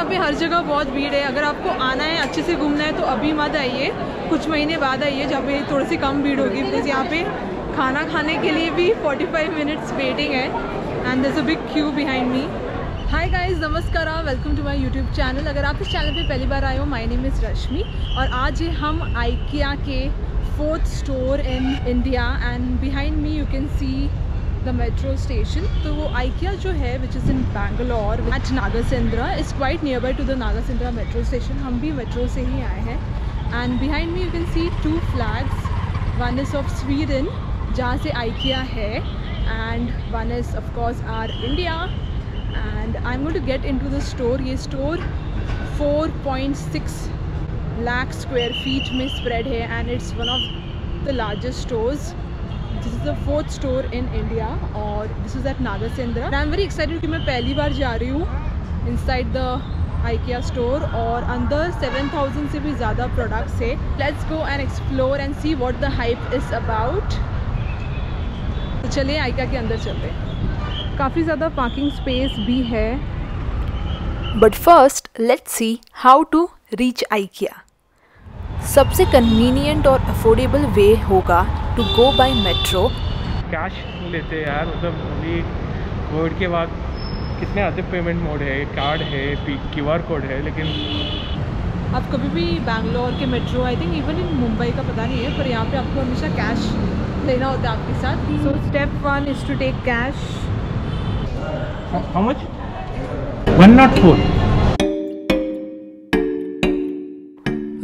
यहाँ पे हर जगह बहुत भीड़ है। अगर आपको आना है, अच्छे से घूमना है तो अभी मत आइए, कुछ महीने बाद आइए जहाँ पे थोड़ी सी कम भीड़ होगी। बिकॉज यहाँ पे खाना खाने के लिए भी 45 मिनट्स वेटिंग है and there is a big queue behind me. Hi guys, नमस्कार, welcome to my YouTube channel. अगर आप इस चैनल पे पहली बार आए हो, माय नेम इज़ रश्मि और आज हम आइकिया के 4th store in India and behind me you can see the metro station. तो वो आइकिया जो है which is in Bangalore at Nagasandra is quite near by to the Nagasandra metro station. हम भी मेट्रो से ही आए हैं and behind me you can see 2 flags, one is of Sweden जहाँ से आइकिया है and one is of course are India. And I'm going to get into the store. ये store 4.6 lakh square feet में spread है and it's one of the largest stores. This is the 4th store in India और this is at Nagasandra. And I'm very excited कि मैं पहली बार जा रही हूँ inside the IKEA store और अंदर 7,000 से भी ज़्यादा products है. Let's go and explore and see what the hype is about. तो चलिए IKEA के अंदर चलते हैं। काफ़ी ज़्यादा पार्किंग स्पेस भी है। But first let's see how to reach IKEA. सबसे कन्वीनियंट और अफोर्डेबल वे होगा to go by metro. Cash लेते हैं यार, मतलब अभी कोविड के बाद कितने आते पेमेंट मोड है, कार्ड है, QR कोड है। लेकिन आप कभी भी बैंगलोर के metro, I think even in Mumbai का पता नहीं है, पर यहाँ पे आपको हमेशा कैश लेना होता है आपके साथ। So step 1 is to take cash. How much? 104.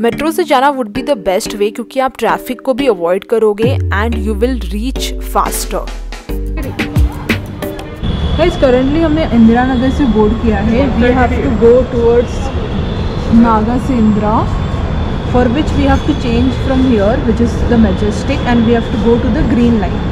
Metro से जाना would be the best way क्योंकि आप ट्रैफिक को भी अवॉइड करोगे and you will reach faster. Guys, currently हमने इंदिरा नगर से बोर्ड किया है। We have to go towards Nagasendra, for which we have to change from here, which is the Majestic, and we have to go to the Green Line.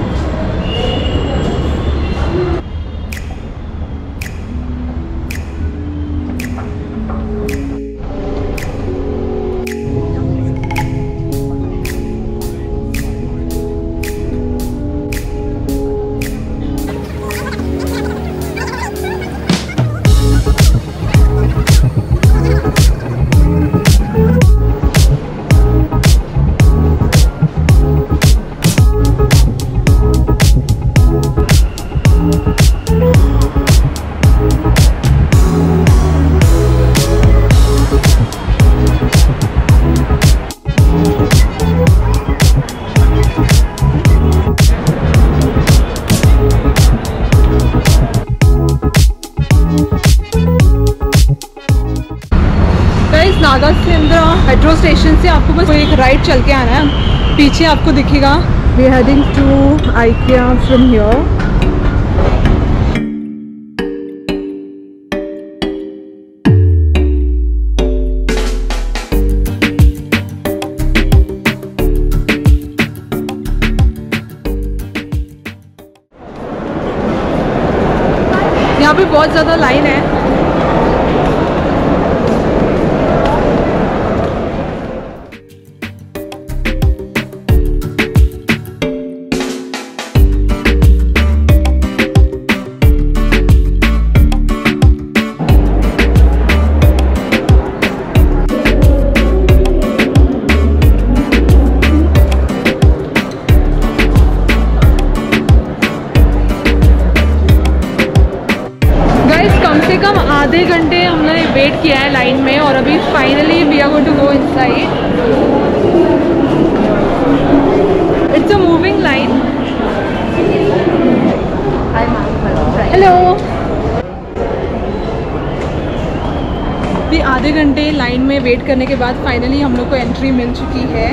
Metro station से आपको बस एक right चल के आना है, पीछे आपको दिखेगा। We are heading to IKEA from here. यहाँ पे बहुत ज़्यादा लाइन है। आधे घंटे हमने वेट किया है लाइन में और अभी finally we are going to go inside. It's a moving line. Hello. अभी आधे घंटे लाइन में वेट करने के बाद फाइनली हम लोग को एंट्री मिल चुकी है।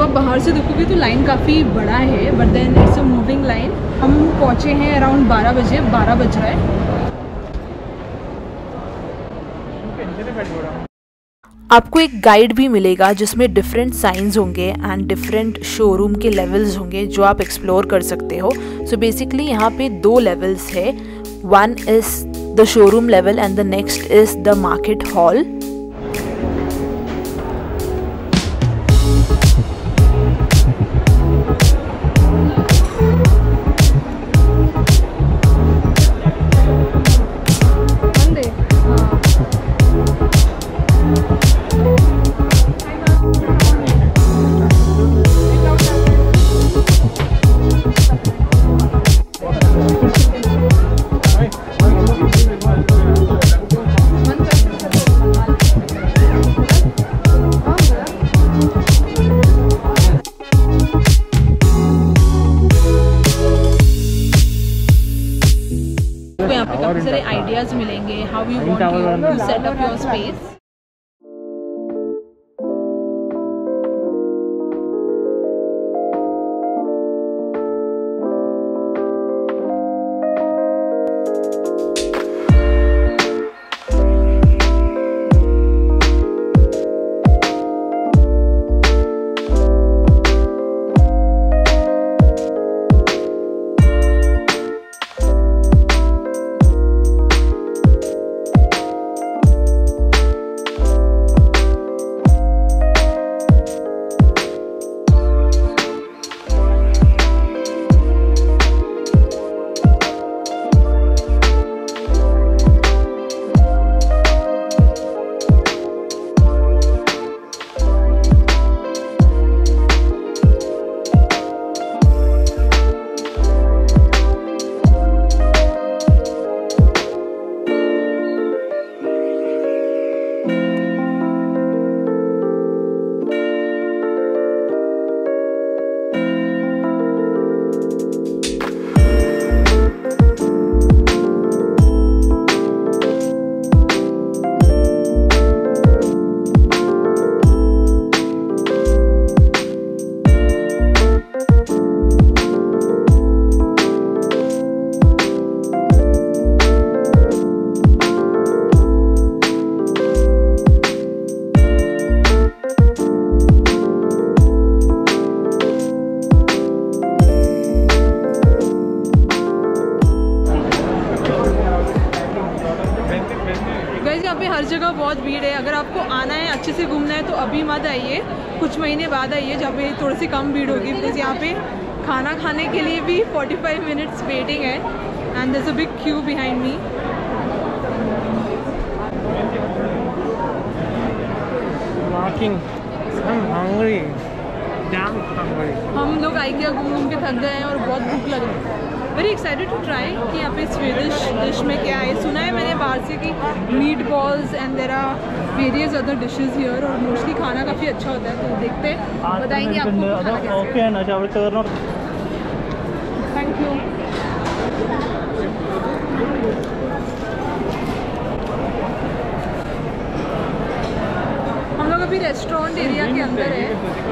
अब बाहर से देखोगे तो लाइन काफ़ी बड़ा है but then it's a moving line. हम पहुँचे हैं अराउंड 12 बजे, 12 बज रहा है। आपको एक गाइड भी मिलेगा जिसमें डिफरेंट साइंस होंगे एंड डिफरेंट शोरूम के लेवल्स होंगे जो आप एक्सप्लोर कर सकते हो। सो बेसिकली यहाँ पे 2 लेवल्स है, 1 is the showroom level and the next is the market hall. Ideas मिलेंगे How you want to set up your space. जगह बहुत भीड़ है, अगर आपको आना है अच्छे से घूमना है तो अभी मत आइए, कुछ महीने बाद आइए जब पे थोड़ी सी कम भीड़ होगी। बिकॉज यहाँ पे खाना खाने के लिए भी 45 मिनट्स वेटिंग है and there is a big queue behind me. हम लोग आइकिया घूम के थक गए हैं और बहुत भूख लग रही है। वेरी एक्साइटेड टू ट्राई कि यहाँ पे स्वीडिश डिश में क्या है। सुना है मैंने बाहर से कि meat balls and there are various other dishes here और मोस्टली खाना काफ़ी अच्छा होता है, तो देखते हैं बताएंगे आपको। ओके ना, थैंक यू। हम लोग अभी रेस्टोरेंट एरिया के अंदर है।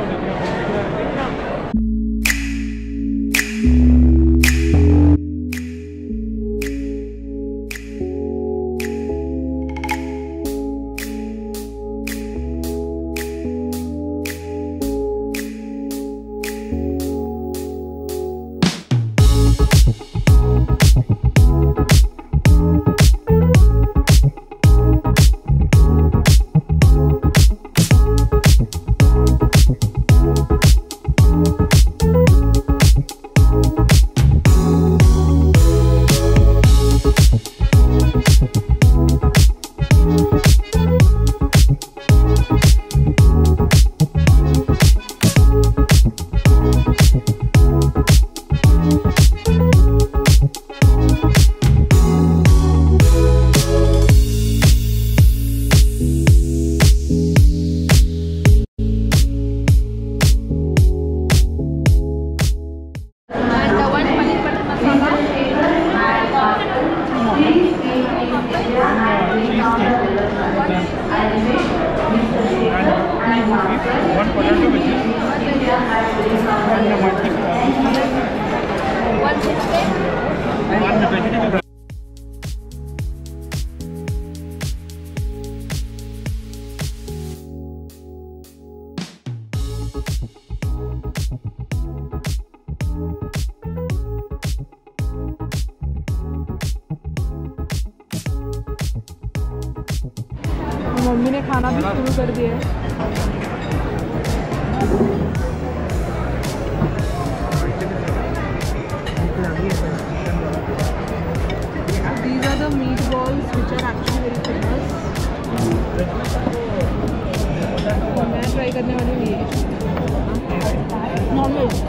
मम्मी ने खाना भी शुरू कर दिया है। These are the meat balls which are actually very famous. मैं ट्राई करने वाली हूँ ये नॉनवेज।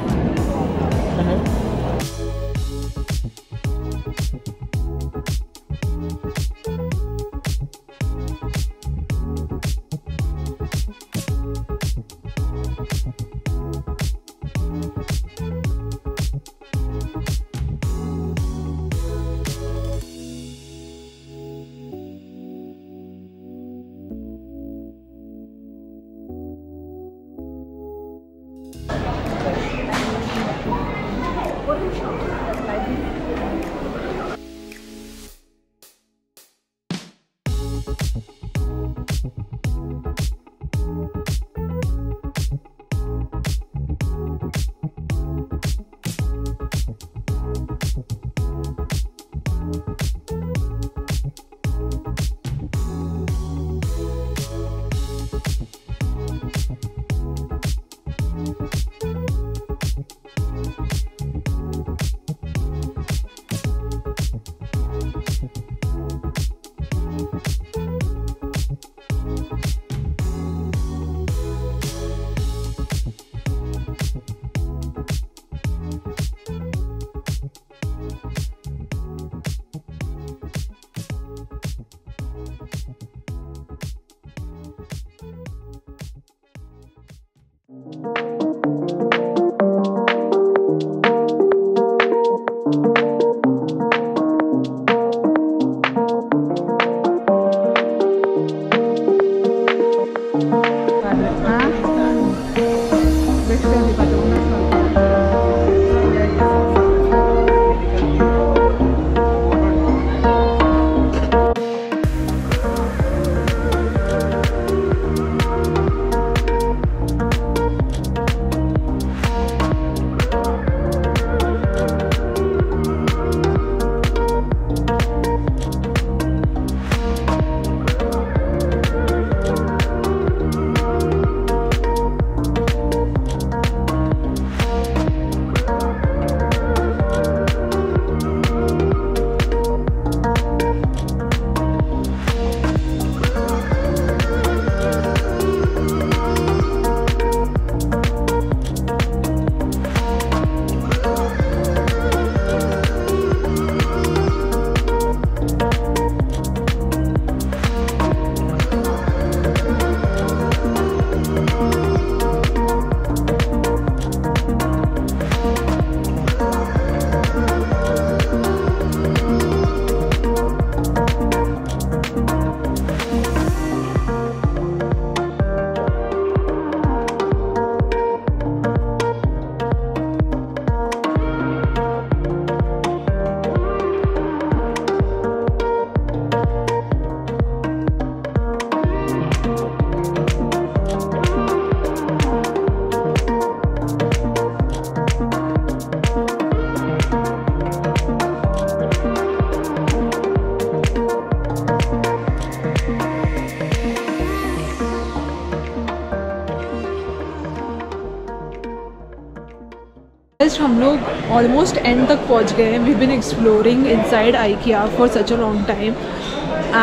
हम लोग ऑलमोस्ट एंड तक पहुंच गए हैं. We have been exploring inside IKEA for such a long time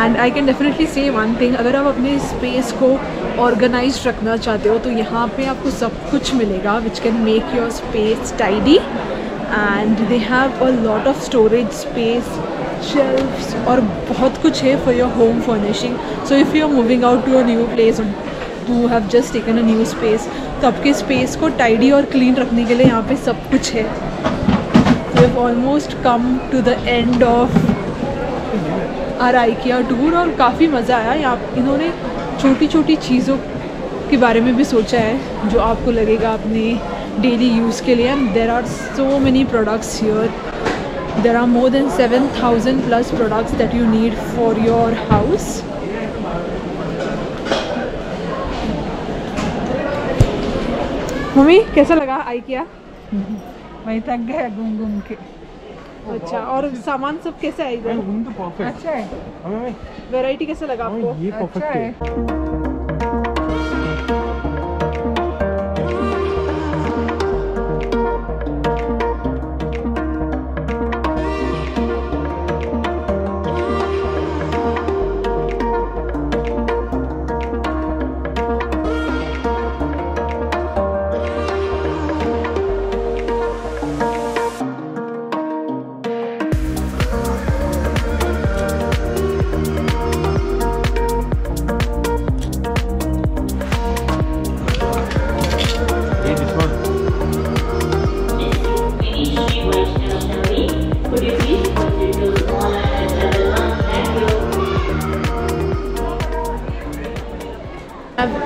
and I can definitely say one thing. अगर आप अपने स्पेस को ऑर्गेनाइज रखना चाहते हो तो यहाँ पे आपको सब कुछ मिलेगा which can make your space tidy and they have a lot of storage space, shelves और बहुत कुछ है for your home furnishing. So if you are moving out to a new place, you have just taken a new space, तो आपके space को tidy और clean रखने के लिए यहाँ पे सब कुछ है. We have almost come to the end of our IKEA tour और काफ़ी मज़ा आया. यहाँ इन्होंने छोटी छोटी चीज़ों के बारे में भी सोचा है जो आपको लगेगा अपने डेली यूज़ के लिए. And there are so many products here. There are more than 7,000 plus products that you need for your house. Mummy कैसा लगा आइकिया? मैं थक गया घूम घूम के. अच्छा, और सामान सब कैसे आई? घूम तो परफेक्ट. अच्छा है. वैरायटी कैसा लगा आपको? ये परफेक्ट है.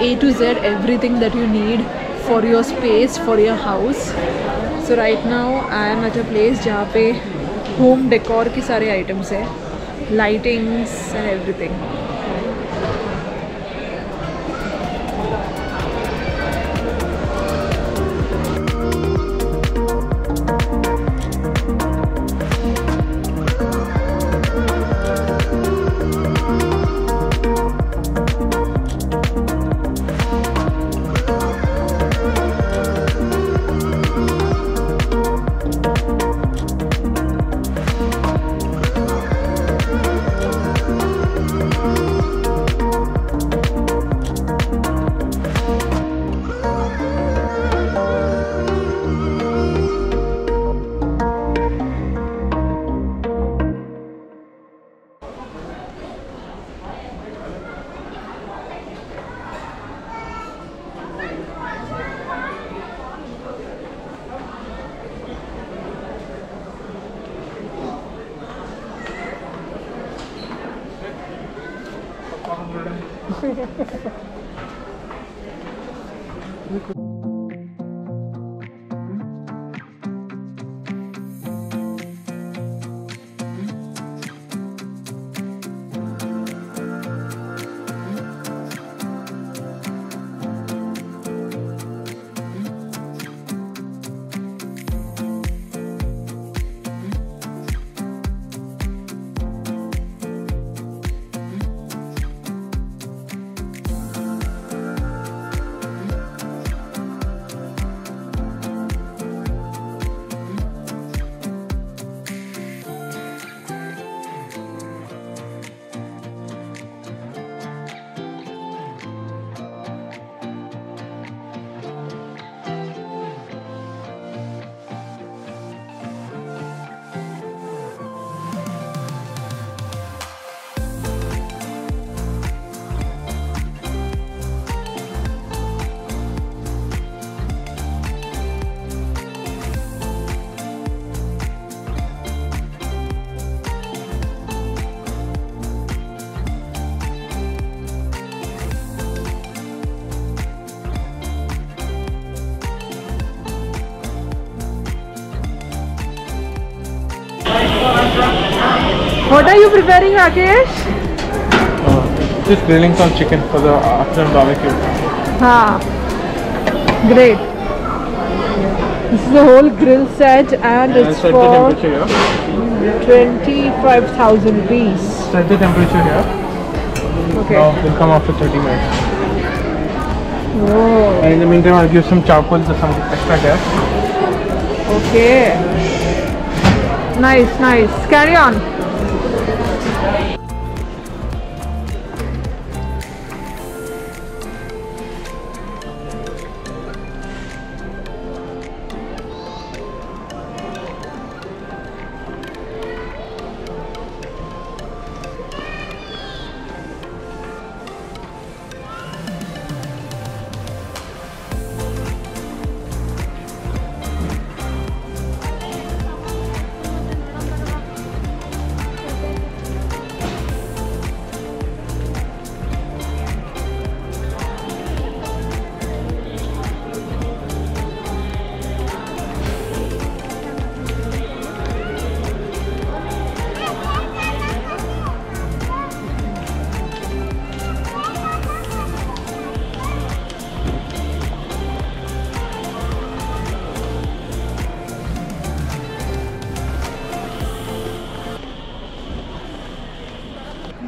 A to Z everything that you need for your space, for your house. So right now I am at a place जहाँ पे home decor के सारे items हैं. lightings and everything. What are you preparing, Rakesh? Just grilling some chicken for the afternoon barbecue. Ha! Great. This is a whole grill set, and it's set for 25,000 rupees. Set the temperature here. Okay. Now we'll come after 30 minutes. Oh. And in the meantime, I'll give some charcoal to some extra gas. Okay. Nice, nice. Carry on.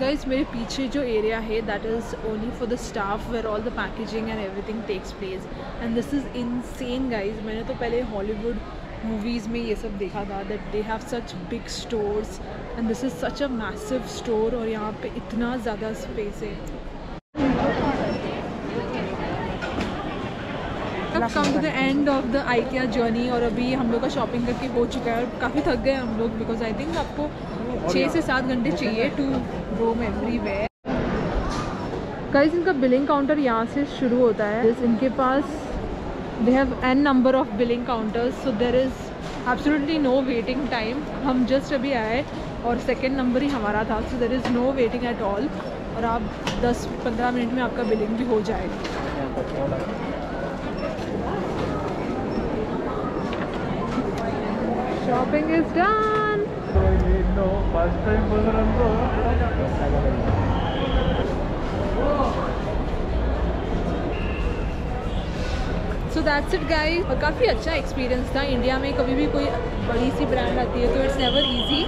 Guys, मेरे पीछे जो area है that is only for the staff where all the packaging and everything takes place and this is insane guys. मैंने तो पहले Hollywood movies में ये सब देखा था that they have such big stores and this is such a massive store और यहाँ पे इतना ज़्यादा space है. अब come to the end of the IKEA journey और अभी हम लोग का shopping करके हो चुका है और काफ़ी थक गए हम लोग because I think आपको 6 से 7 घंटे चाहिए टू रोम एवरीवेयर. गाइस इनका बिलिंग काउंटर यहाँ से शुरू होता है. इनके पास they have N number of billing counters so there is absolutely no waiting time. हम जस्ट अभी आए और सेकेंड नंबर ही हमारा था so there is no waiting at all और आप 10-15 मिनट में आपका बिलिंग भी हो जाएगा. Shopping is done. No first time ಬಂದ್ರಂತೂ So that's it guys. काफ़ी अच्छा एक्सपीरियंस था. इंडिया में कभी भी कोई बड़ी सी ब्रांड आती है तो it's never easy.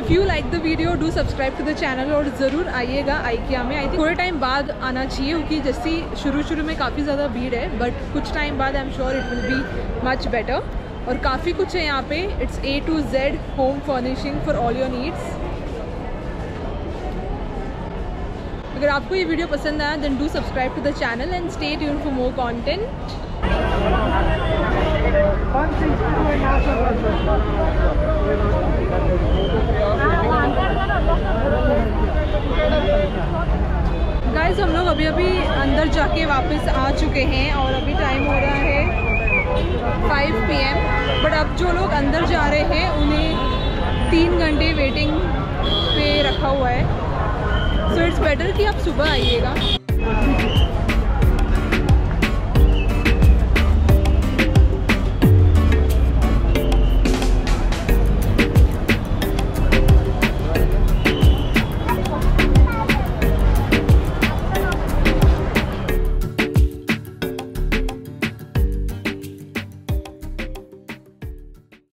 If you like the video do subscribe to the channel और ज़रूर आइएगा IKEA में. आई थिंक थोड़े टाइम बाद आना चाहिए क्योंकि जैसे शुरू में काफ़ी ज़्यादा भीड़ है बट कुछ टाइम बाद I am sure it will be much better. और काफ़ी कुछ है यहाँ पे. It's A to Z home furnishing for all your needs. अगर आपको ये वीडियो पसंद आया then do subscribe to the channel and stay tuned for more content. Guys हम लोग अभी अंदर जाके वापस आ चुके हैं और अभी टाइम हो रहा है 5 PM. बट अब जो लोग अंदर जा रहे हैं उन्हें 3 घंटे वेटिंग पे रखा हुआ है. सो इट्स बेटर कि आप सुबह आइएगा.